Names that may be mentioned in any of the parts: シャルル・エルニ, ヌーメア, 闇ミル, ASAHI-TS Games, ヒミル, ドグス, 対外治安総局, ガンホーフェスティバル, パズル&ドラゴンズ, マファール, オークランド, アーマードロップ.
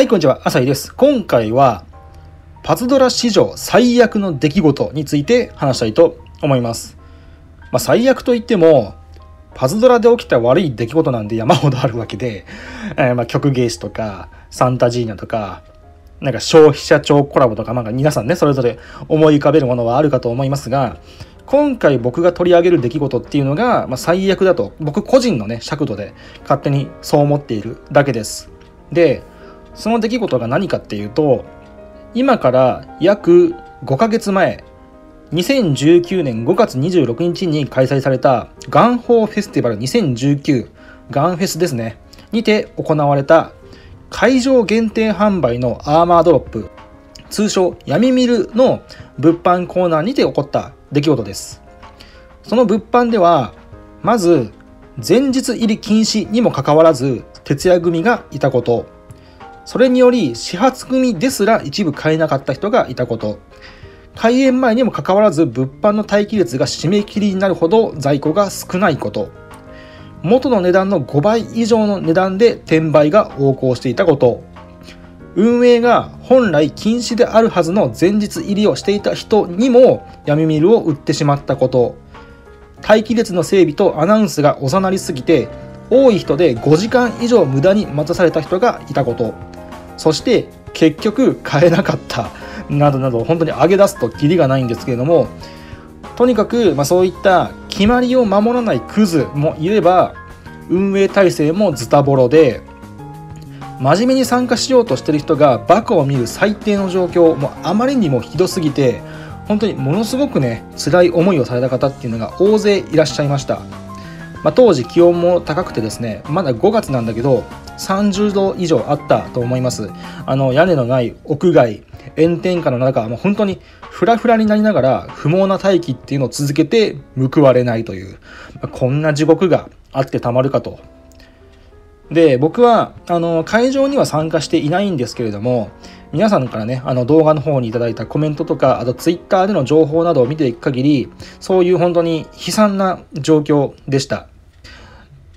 はい、こんにちは、浅井です。今回はパズドラ史上最悪の出来事について話したいと思います。最悪といってもパズドラで起きた悪い出来事なんで山ほどあるわけで、曲芸師とかサンタジーナとかなんか消費者庁コラボとか、皆さんねそれぞれ思い浮かべるものはあるかと思いますが、今回僕が取り上げる出来事っていうのが、最悪だと僕個人のね尺度で勝手にそう思っているだけです。でその出来事が何かっていうと、今から約5ヶ月前2019年5月26日に開催されたガンホーフェスティバル2019、ガンフェスですねにて行われた会場限定販売のアーマードロップ、通称闇ミルの物販コーナーにて起こった出来事です。その物販ではまず前日入り禁止にもかかわらず徹夜組がいたこと、それにより始発組ですら一部買えなかった人がいたこと、開園前にもかかわらず物販の待機列が締め切りになるほど在庫が少ないこと、元の値段の5倍以上の値段で転売が横行していたこと、運営が本来禁止であるはずの前日入りをしていた人にも闇ミルを売ってしまったこと、待機列の整備とアナウンスがおざなりすぎて多い人で5時間以上無駄に待たされた人がいたこと、そして結局買えなかったなどなど、本当に上げ出すとキリがないんですけれども、とにかくそういった決まりを守らないクズもいれば、運営体制もズタボロで真面目に参加しようとしてる人がバカを見る最低の状況もあまりにもひどすぎて、本当にものすごくね辛い思いをされた方っていうのが大勢いらっしゃいました。当時気温も高くてですね、まだ5月なんだけど30度以上あったと思います。屋根のない屋外炎天下の中、もう本当にフラフラになりながら不毛な待機っていうのを続けて報われないという、こんな地獄があってたまるかと。で僕は会場には参加していないんですけれども、皆さんからね動画の方にいただいたコメントとか、あとツイッターでの情報などを見ていく限り、そういう本当に悲惨な状況でした。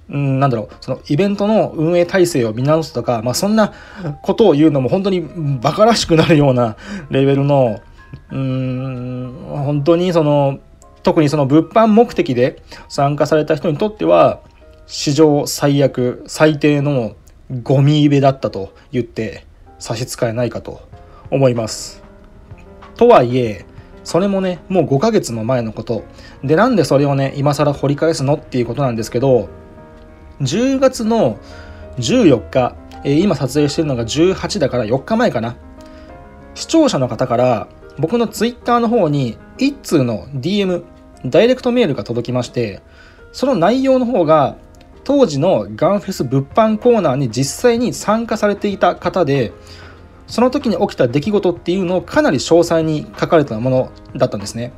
そのイベントの運営体制を見直すとか、そんなことを言うのも本当にバカらしくなるようなレベルの、本当に特にその物販目的で参加された人にとっては史上最悪最低のゴミイベだったと言って差し支えないかと思います。とはいえそれもねもう5ヶ月も前のことで、なんでそれをね今更掘り返すのっていうことなんですけど、10月の14日、今撮影してるのが18だから4日前かな、視聴者の方から僕のツイッターの方に1通の DM ダイレクトメールが届きまして、その内容の方が当時のガンフェス物販コーナーに実際に参加されていた方で、その時に起きた出来事っていうのをかなり詳細に書かれたものだったんですね。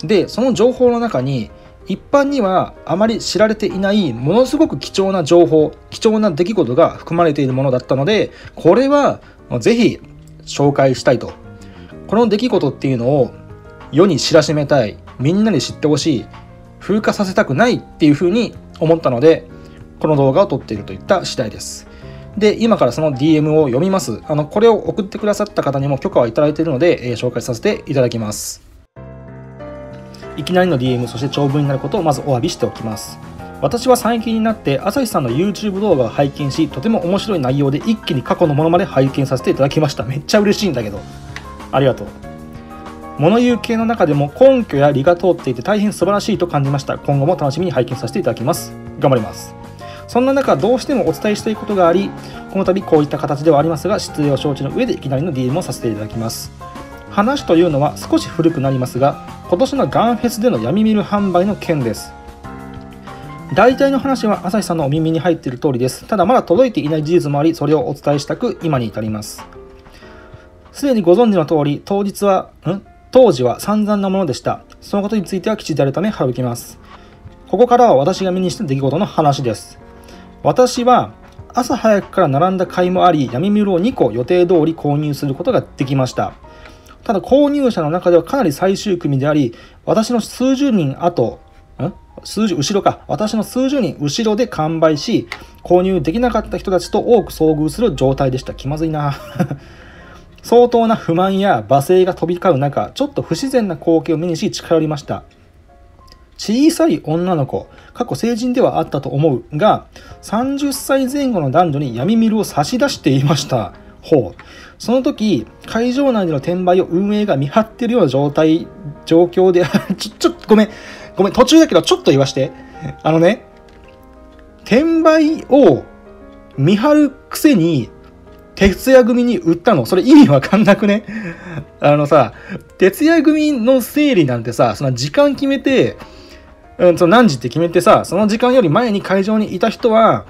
でその情報の中に一般にはあまり知られていないものすごく貴重な情報、貴重な出来事が含まれているものだったので、これはぜひ紹介したいと。この出来事っていうのを世に知らしめたい、みんなに知ってほしい、風化させたくないっていうふうに思ったのでこの動画を撮っているといった次第です。で今からその DM を読みます。これを送ってくださった方にも許可はいただいているので、紹介させていただきます。いきなりの DM、そして長文になることをまずお詫びしておきます。私は最近になって朝日さんの YouTube 動画を拝見し、とても面白い内容で一気に過去のものまで拝見させていただきました。めっちゃ嬉しいんだけど、ありがとう。物言う系の中でも根拠や理が通っていて大変素晴らしいと感じました。今後も楽しみに拝見させていただきます。頑張ります。そんな中どうしてもお伝えしたいことがあり、この度こういった形ではありますが失礼を承知の上でいきなりの DM をさせていただきます。話というのは少し古くなりますが、今年のガンフェスでの闇ミル販売の件です。大体の話は朝日さんのお耳に入っている通りです。ただまだ届いていない事実もあり、それをお伝えしたく今に至ります。すでにご存知の通り当時は散々なものでした。そのことについてはきちんとあるため省きます。ここからは私が目にした出来事の話です。私は朝早くから並んだ甲斐もあり、闇ミルを2個予定通り購入することができました。ただ購入者の中ではかなり最終組であり、私の数十人後後ろか、私の数十人後ろで完売し、購入できなかった人たちと多く遭遇する状態でした。気まずいな。相当な不満や罵声が飛び交う中、ちょっと不自然な光景を目にし近寄りました。小さい女の子、過去成人ではあったと思うが、30歳前後の男女に闇ミルを差し出していました。ほう。その時、会場内での転売を運営が見張っているような状況で、ごめん、途中だけどちょっと言わして。あのね、転売を見張るくせに、徹夜組に売ったの。それ意味わかんなくね。あのさ、徹夜組の整理なんてさ、その時間決めて、その何時って決めてさ、その時間より前に会場にいた人は、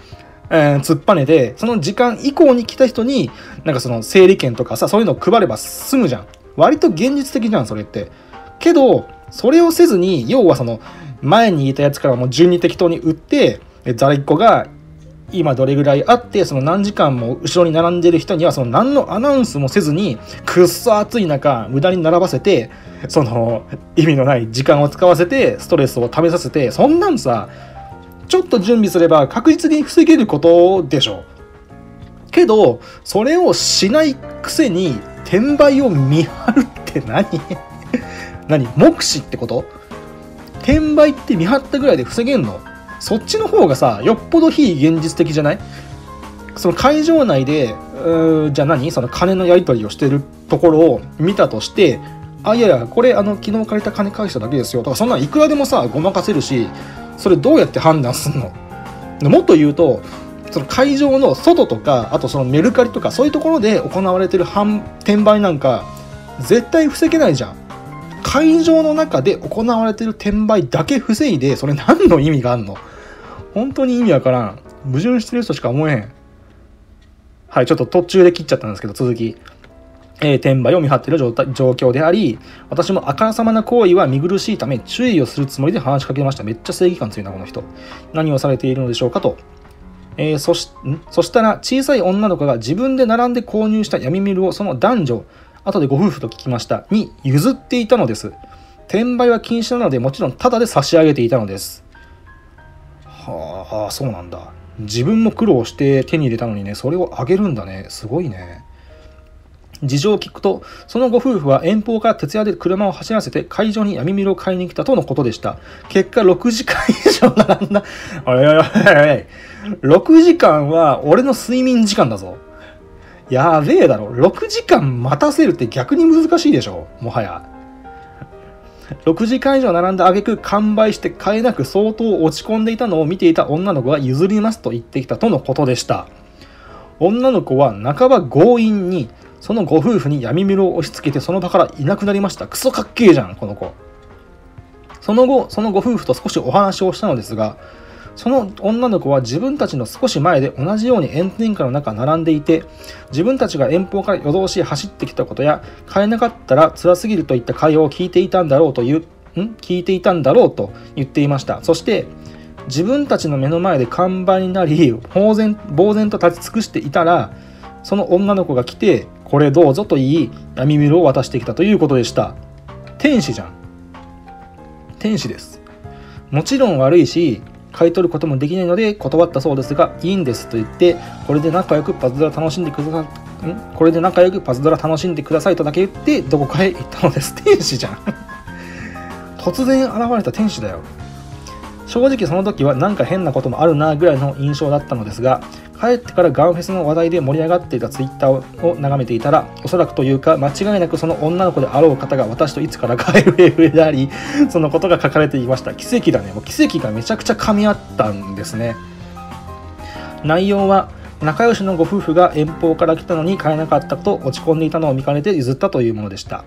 突っぱねて、その時間以降に来た人に、なんかその整理券とかさ、そういうのを配れば済むじゃん。割と現実的じゃん、それって。けど、それをせずに、要はその、前にいたやつからもう順に適当に売って、在庫が、今どれぐらいあって、その何時間も後ろに並んでる人には、その何のアナウンスもせずに、くっそ暑い中、無駄に並ばせて、その意味のない時間を使わせて、ストレスを溜めさせて、そんなんさ、ちょっと準備すれば確実に防げることでしょ。けど、それをしないくせに、転売を見張るって何目視ってこと？転売って見張ったぐらいで防げんの？そっちの方がさ、よっぽど非現実的じゃない？その会場内で、じゃあ何？その金のやり取りをしてるところを見たとして、あ、いやいや、これ、昨日借りた金返しただけですよとか、そんなんいくらでもさ、ごまかせるし、それどうやって判断すんの？もっと言うと、その会場の外とか、あとそのメルカリとか、そういうところで行われてる転売なんか、絶対防げないじゃん。会場の中で行われてる転売だけ防いで、それ何の意味があんの？本当に意味わからん。矛盾してる人しか思えへん。はい、ちょっと途中で切っちゃったんですけど、続き。転売を見張っている状況であり、私もあからさまな行為は見苦しいため、注意をするつもりで話しかけました。めっちゃ正義感強いな、この人。何をされているのでしょうかと。そしたら、小さい女の子が自分で並んで購入した闇ミルをその男女、後でご夫婦と聞きましたに譲っていたのです。転売は禁止なので、もちろんタダで差し上げていたのです。はあ、そうなんだ。自分も苦労して手に入れたのにね、それをあげるんだね。すごいね。事情を聞くと、そのご夫婦は遠方から徹夜で車を走らせて会場に闇ミルを買いに来たとのことでした。結果6時間以上並んだ。おい6時間は俺の睡眠時間だぞ。やべえだろ。6時間待たせるって逆に難しいでしょ、もはや。6時間以上並んだ挙句、完売して買えなく相当落ち込んでいたのを見ていた女の子が譲りますと言ってきたとのことでした。女の子は半ば強引にそのご夫婦に闇ミルを押し付けて、その場からいなくなりました。クソかっけえじゃん、この子。その後、そのご夫婦と少しお話をしたのですが、その女の子は自分たちの少し前で同じように炎天下の中並んでいて、自分たちが遠方から夜通し走ってきたことや、買えなかったら辛すぎるといった会話を聞いていたんだろうと言っていました。そして自分たちの目の前で完売になり、呆然と立ち尽くしていたら、その女の子が来て、これどうぞと言い、闇ミルを渡してきたということでした。天使じゃん。天使です。もちろん悪いし、買い取ることもできないので断ったそうですが、いいんですと言って、これで仲良くパズドラ楽しんでくださいとだけ言って、どこかへ行ったのです。天使じゃん。突然現れた天使だよ。正直その時はなんか変なこともあるなぐらいの印象だったのですが、帰ってからガンフェスの話題で盛り上がっていたツイッターを眺めていたら、おそらくというか間違いなくその女の子であろう方が私といつからかLFAであり、そのことが書かれていました。奇跡だね。もう奇跡がめちゃくちゃ噛み合ったんですね。内容は、仲良しのご夫婦が遠方から来たのに買えなかったと落ち込んでいたのを見かねて譲ったというものでした。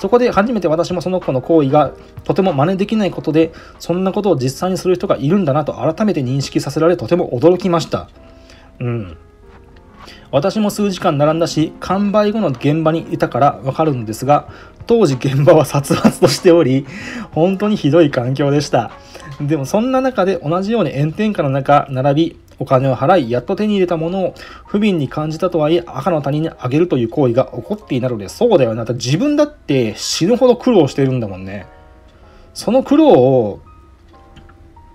そこで初めて私もその子の行為がとても真似できないことで、そんなことを実際にする人がいるんだなと改めて認識させられ、とても驚きました。私も数時間並んだし、完売後の現場にいたからわかるんですが、当時現場は殺伐としており、本当にひどい環境でした。でもそんな中で同じように炎天下の中並び、お金を払い、やっと手に入れたものを不憫に感じたとはいえ、赤の他人にあげるという行為が起こっていたので、そうだよな。自分だって死ぬほど苦労しているんだもんね。その苦労を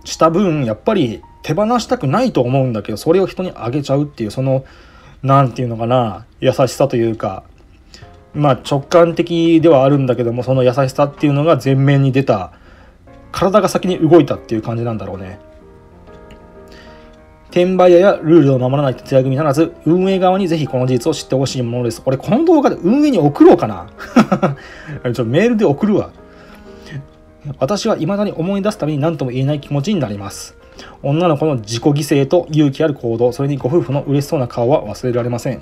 した分やっぱり手放したくないと思うんだけど、それを人にあげちゃうっていう、その何ていうのかな、優しさというか、まあ直感的ではあるんだけども、その優しさっていうのが前面に出た、体が先に動いたっていう感じなんだろうね。転売屋やルールを守らない徹夜組ならず、運営側にぜひこの事実を知ってほしいものです。俺この動画で運営に送ろうかなちょメールで送るわ。私は未だに思い出すたびに何とも言えない気持ちになります。女の子の自己犠牲と勇気ある行動、それにご夫婦の嬉しそうな顔は忘れられません。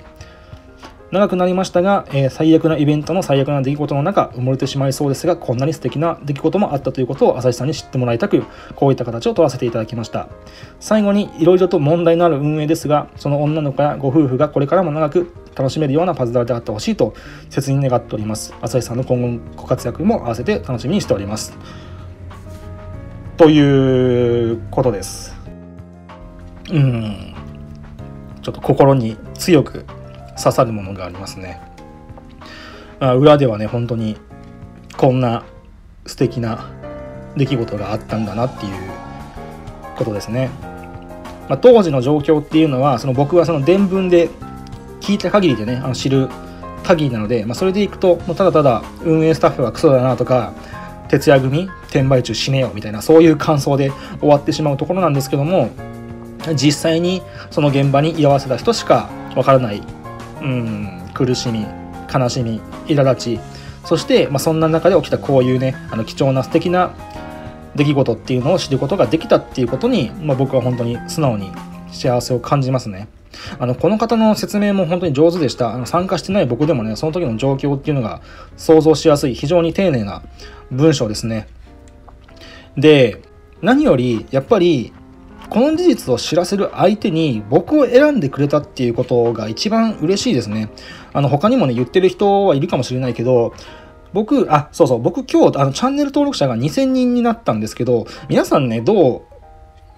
長くなりましたが、最悪なイベントの最悪な出来事の中、埋もれてしまいそうですが、こんなに素敵な出来事もあったということを朝日さんに知ってもらいたく、こういった形を取らせていただきました。最後に、いろいろと問題のある運営ですが、その女の子やご夫婦がこれからも長く楽しめるようなパズドラであってほしいと切に願っております。朝日さんの今後ご活躍も合わせて楽しみにしております。ということです。ちょっと心に強く刺さるものがありますね。裏ではね、本当にこんな素敵な出来事があったんだなっていうことですね。当時の状況っていうのは、その僕はその伝聞で聞いた限りでね、知る限りなので、それでいくと、もうただただ運営スタッフはクソだなとか、徹夜組転売中死ねよみたいな、そういう感想で終わってしまうところなんですけども、実際にその現場に居合わせた人しかわからない、苦しみ、悲しみ、苛立ち、そして、そんな中で起きたこういうね、貴重な素敵な出来事っていうのを知ることができたっていうことに、僕は本当に素直に幸せを感じますね。この方の説明も本当に上手でした。参加してない僕でもね、その時の状況っていうのが想像しやすい、非常に丁寧な文章ですね。で、何よりやっぱりこの事実を知らせる相手に僕を選んでくれたっていうことが一番嬉しいですね。他にもね、言ってる人はいるかもしれないけど、僕、僕今日チャンネル登録者が2000人になったんですけど、皆さんね、どう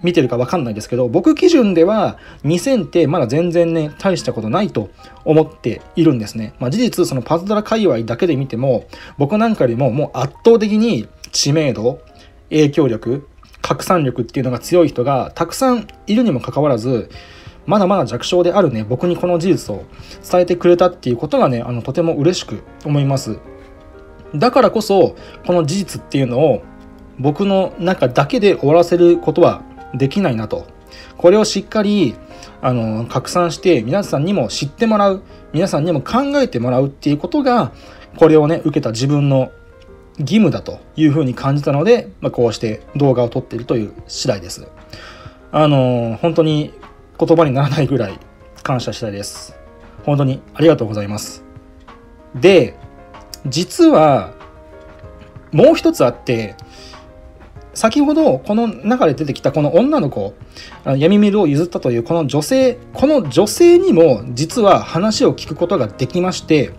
見てるか分かんないですけど、僕基準では2000ってまだ全然ね、大したことないと思っているんですね。事実、そのパズドラ界隈だけで見ても、僕なんかよりももう圧倒的に知名度、影響力、拡散力っていうのが強い人がたくさんいるにもかかわらず、まだまだ弱小であるね、僕にこの事実を伝えてくれたっていうことがね、とても嬉しく思います。だからこそ、この事実っていうのを僕の中だけで終わらせることはできないなと。これをしっかり拡散して、皆さんにも知ってもらう、皆さんにも考えてもらうっていうことが、これをね、受けた自分の義務だというふうに感じたので、こうして動画を撮っているという次第です。本当に言葉にならないぐらい感謝したいです。本当にありがとうございます。で、実はもう一つあって、先ほどこの中で出てきたこの女の子、闇ミルを譲ったというこの女性、この女性にも実は話を聞くことができまして、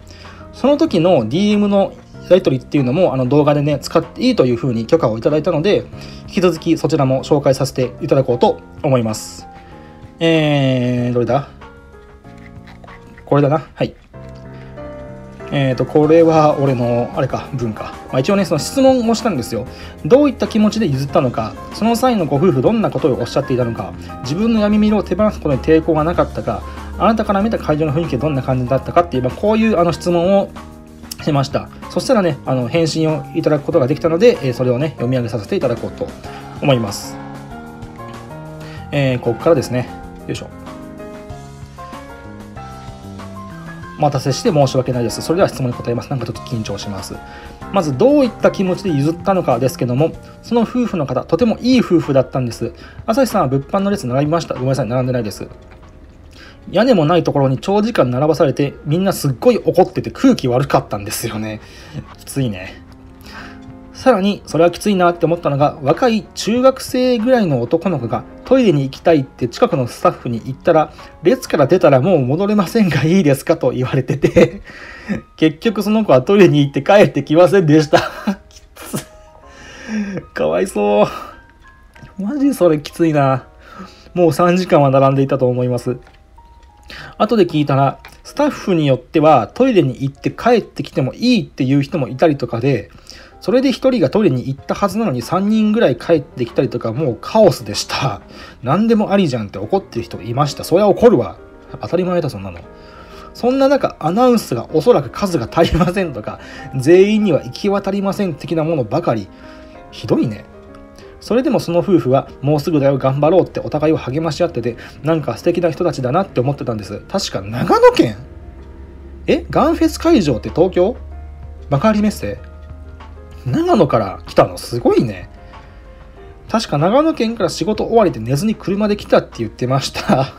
その時の DM のやり取りっていうのも動画でね、使っていいというふうに許可をいただいたので、引き続きそちらも紹介させていただこうと思います。どれだ、これだな。はい、これは俺のあれか、文化。一応ね、その質問をしたんですよ。どういった気持ちで譲ったのか、その際のご夫婦どんなことをおっしゃっていたのか、自分の闇ミルを手放すことに抵抗がなかったか、あなたから見た会場の雰囲気はどんな感じだったかっていう、こういう質問をしました。そしたらね、返信をいただくことができたので、それをね、読み上げさせていただこうと思います。ここからですね。よいしょ。お待たせして申し訳ないです。それでは質問に答えます。なんかちょっと緊張します。まず、どういった気持ちで譲ったのかですけども、その夫婦の方、とてもいい夫婦だったんです。朝日さんは物販の列並びました。ごめんなさい、並んでないです。屋根もないところに長時間並ばされて、みんなすっごい怒ってて空気悪かったんですよね。きついね。さらに、それはきついなって思ったのが、若い中学生ぐらいの男の子がトイレに行きたいって近くのスタッフに言ったら、列から出たらもう戻れませんがいいですかと言われてて、結局その子はトイレに行って帰ってきませんでした。きつ。かわいそう。マジそれきついな。もう3時間は並んでいたと思います。後で聞いたら、スタッフによってはトイレに行って帰ってきてもいいっていう人もいたりとかで、それで1人がトイレに行ったはずなのに3人ぐらい帰ってきたりとか、もうカオスでした。何でもありじゃんって怒ってる人いました。そりゃ怒るわ。当たり前だ、そんなの。そんな中、アナウンスがおそらく数が足りませんとか、全員には行き渡りません的なものばかり。ひどいね。それでもその夫婦はもうすぐだよ頑張ろうってお互いを励まし合ってて、なんか素敵な人たちだなって思ってたんです。確か長野県、ガンフェス会場って東京幕張メッセ、長野から来たのすごいね。確か長野県から仕事終わりで寝ずに車で来たって言ってました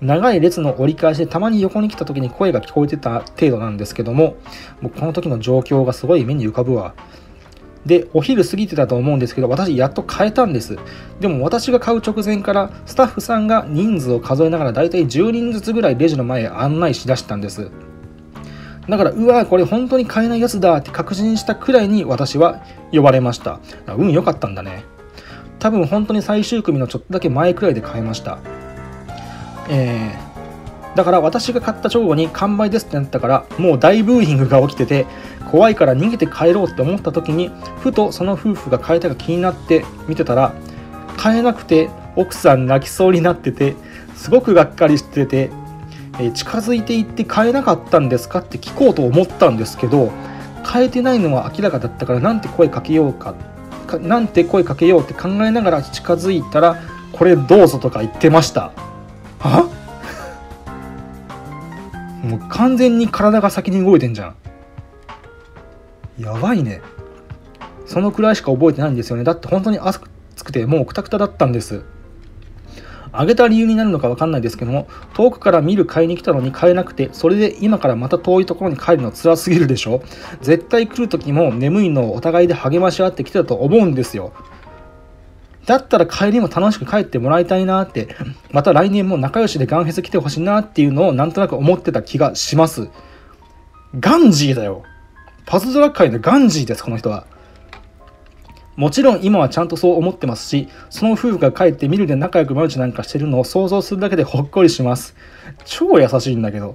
長い列の折り返しでたまに横に来た時に声が聞こえてた程度なんですけども、もうこの時の状況がすごい目に浮かぶわ。で、お昼過ぎてたと思うんですけど、私やっと買えたんです。でも私が買う直前からスタッフさんが人数を数えながらだいたい10人ずつぐらいレジの前へ案内しだしたんです。だから、うわーこれ本当に買えないやつだって確信したくらいに私は呼ばれました。運良かったんだね。多分本当に最終組のちょっとだけ前くらいで買えました。だから私が買った直後に完売ですってなったから、もう大ブーイングが起きてて、怖いから逃げて帰ろうって思った時に、ふとその夫婦が買えたか気になって見てたら、買えなくて奥さん泣きそうになってて、すごくがっかりしてて、近づいていって買えなかったんですかって聞こうと思ったんですけど、買えてないのは明らかだったから、なんて声かけようって考えながら近づいたら、これどうぞとか言ってました。はっ、もう完全に体が先に動いてんじゃん。やばいね。そのくらいしか覚えてないんですよね。だって本当に暑くてもうクタクタだったんです。あげた理由になるのか分かんないですけども、遠くから見る買いに来たのに買えなくて、それで今からまた遠いところに帰るの辛すぎるでしょ。絶対来る時も眠いのをお互いで励まし合ってきてたと思うんですよ。だったら帰りも楽しく帰ってもらいたいなって、また来年も仲良しでガンフェス来てほしいなっていうのをなんとなく思ってた気がします。ガンジーだよ。パズドラ界のガンジーです、この人は。もちろん今はちゃんとそう思ってますし、その夫婦が帰ってみるで仲良くマルチなんかしてるのを想像するだけでほっこりします。超優しいんだけど。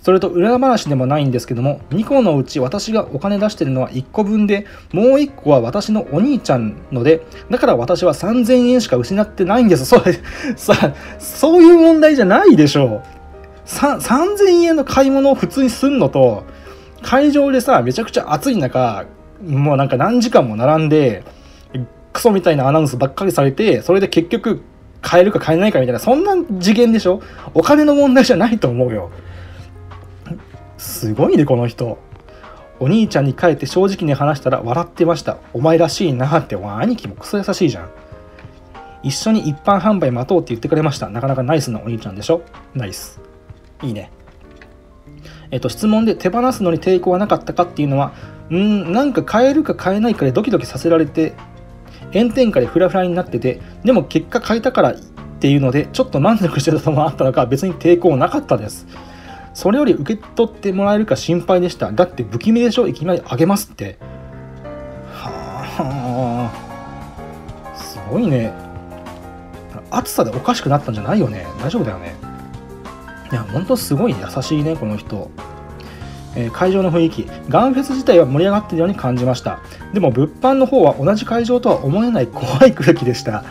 それと裏話でもないんですけども、2個のうち私がお金出してるのは1個分で、もう1個は私のお兄ちゃんので、だから私は3000円しか失ってないんです。そういう問題じゃないでしょう。3000円の買い物を普通にすんのと、会場でさ、めちゃくちゃ暑い中、もうなんか何時間も並んでクソみたいなアナウンスばっかりされて、それで結局買えるか買えないかみたいな、そんな次元でしょ。お金の問題じゃないと思うよ。すごいね、この人。お兄ちゃんに帰って正直に話したら笑ってました。お前らしいなって。兄貴もクソ優しいじゃん。一緒に一般販売待とうって言ってくれました。なかなかナイスなお兄ちゃんでしょ。ナイス、いいね。質問で手放すのに抵抗はなかったかっていうのは、なんか買えるか買えないかでドキドキさせられて、炎天下でフラフラになってて、でも結果買えたからっていうのでちょっと満足してたのもあったのか、別に抵抗なかったです。それより受け取ってもらえるか心配でした。だって不気味でしょ、いきなりあげますって。はあ、すごいね。暑さでおかしくなったんじゃないよね。大丈夫だよね。いや、ほんとすごい優しいね、この人。会場の雰囲気、ガンフェス自体は盛り上がっているように感じました。でも物販の方は同じ会場とは思えない怖い空気でした。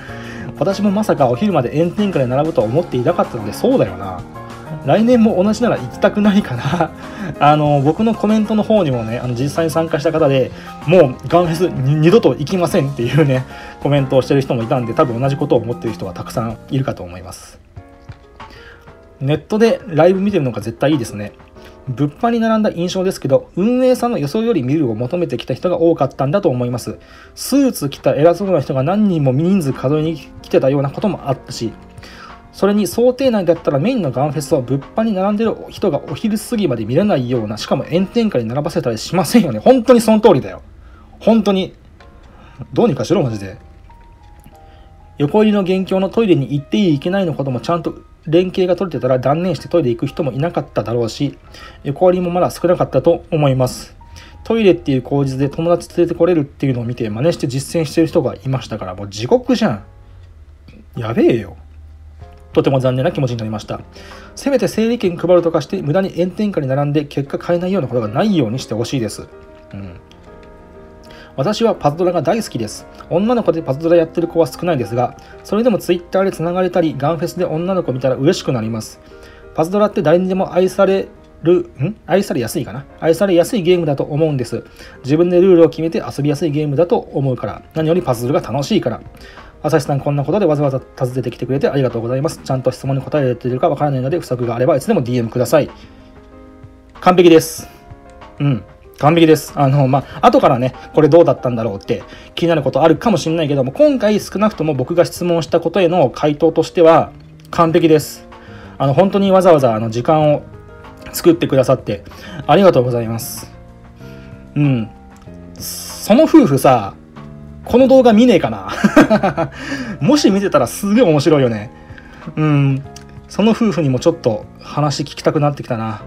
私もまさかお昼まで炎天下で並ぶとは思っていなかったので、そうだよな。来年も同じなら行きたくないかな僕のコメントの方にもね、実際に参加した方でもうガンフェス二度と行きませんっていうね、コメントをしてる人もいたんで、多分同じことを思ってる人はたくさんいるかと思います。ネットでライブ見てるのが絶対いいですね。物販に並んだ印象ですけど、運営さんの予想より見るを求めてきた人が多かったんだと思います。スーツ着た偉そうな人が何人も人数数えに来てたようなこともあったし、それに想定内だったらメインのガンフェスは物販に並んでる人がお昼過ぎまで見れないような、しかも炎天下に並ばせたりしませんよね。本当にその通りだよ。本当にどうにかしろマジで。横入りの元凶のトイレに行っていい行けないのこともちゃんと連携が取れてたら、断念してトイレ行く人もいなかっただろうし、横割りもまだ少なかったと思います。トイレっていう口実で友達連れてこれるっていうのを見て真似して実践してる人がいましたから、もう地獄じゃん。やべえよ。とても残念な気持ちになりました。せめて整理券配るとかして無駄に炎天下に並んで結果買えないようなことがないようにしてほしいです。私はパズドラが大好きです。女の子でパズドラやってる子は少ないですが、それでも Twitter でつながれたり、ガンフェスで女の子見たら嬉しくなります。パズドラって誰にでも愛されやすいゲームだと思うんです。自分でルールを決めて遊びやすいゲームだと思うから。何よりパズドラが楽しいから。朝日さん、こんなことでわざわざ訪ねてきてくれてありがとうございます。ちゃんと質問に答えられているかわからないので、不足があればいつでも DM ください。完璧です。うん。完璧です。後からね、これどうだったんだろうって気になることあるかもしれないけども、今回少なくとも僕が質問したことへの回答としては、完璧です。本当にわざわざ時間を作ってくださって、ありがとうございます。うん。その夫婦さ、この動画見ねえかなもし見てたらすげえ面白いよね。うん。その夫婦にもちょっと話聞きたくなってきたな。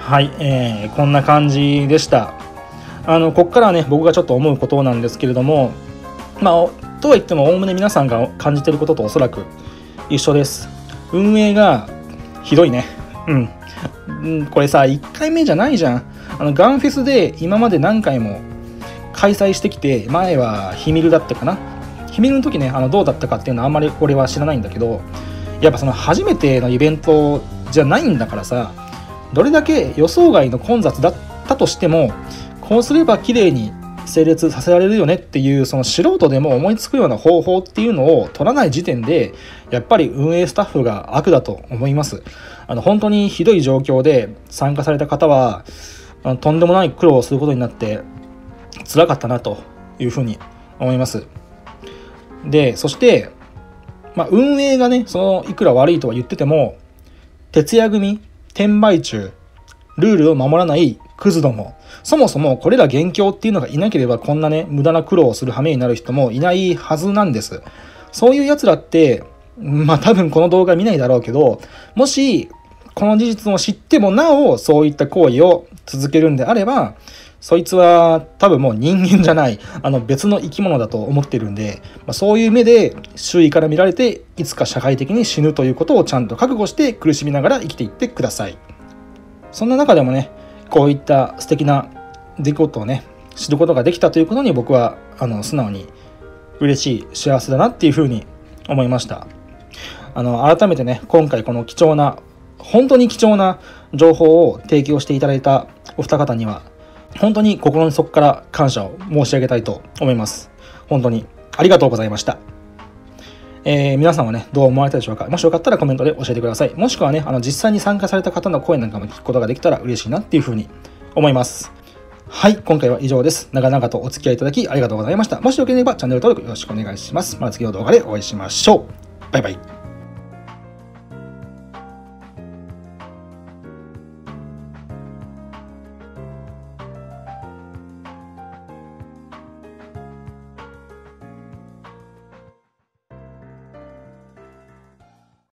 はい、こんな感じでした。こっからはね、僕がちょっと思うことなんですけれども、とはいっても、おおむね皆さんが感じてることとおそらく一緒です。運営がひどいね。うん。これさ、1回目じゃないじゃん。ガンフェスで今まで何回も開催してきて、前はヒミルだったかな。ヒミルの時ね、どうだったかっていうのはあんまり俺は知らないんだけど、やっぱその初めてのイベントじゃないんだからさ、どれだけ予想外の混雑だったとしても、こうすれば綺麗に整列させられるよねっていう、その素人でも思いつくような方法っていうのを取らない時点で、やっぱり運営スタッフが悪だと思います。本当にひどい状況で参加された方は、とんでもない苦労をすることになって辛かったなというふうに思います。で、そして、運営がね、いくら悪いとは言ってても、徹夜組、転売中、ルールを守らないクズども、そもそもこれら元凶っていうのがいなければ、こんなね、無駄な苦労をする羽目になる人もいないはずなんです。そういう奴らって、多分この動画見ないだろうけど、もしこの事実を知ってもなおそういった行為を続けるんであれば、そいつは多分もう人間じゃない、別の生き物だと思ってるんで、そういう目で周囲から見られて、いつか社会的に死ぬということをちゃんと覚悟して苦しみながら生きていってください。そんな中でもね、こういった素敵な出来事をね、知ることができたということに、僕は素直に嬉しい、幸せだなっていうふうに思いました。改めてね、今回この本当に貴重な情報を提供していただいたお二方には、本当に心の底から感謝を申し上げたいと思います。本当にありがとうございました。皆さんはね、どう思われたでしょうか。もしよかったらコメントで教えてください。もしくはね、実際に参加された方の声なんかも聞くことができたら嬉しいなっていうふうに思います。はい、今回は以上です。長々とお付き合いいただきありがとうございました。もしよければチャンネル登録よろしくお願いします。また次の動画でお会いしましょう。バイバイ。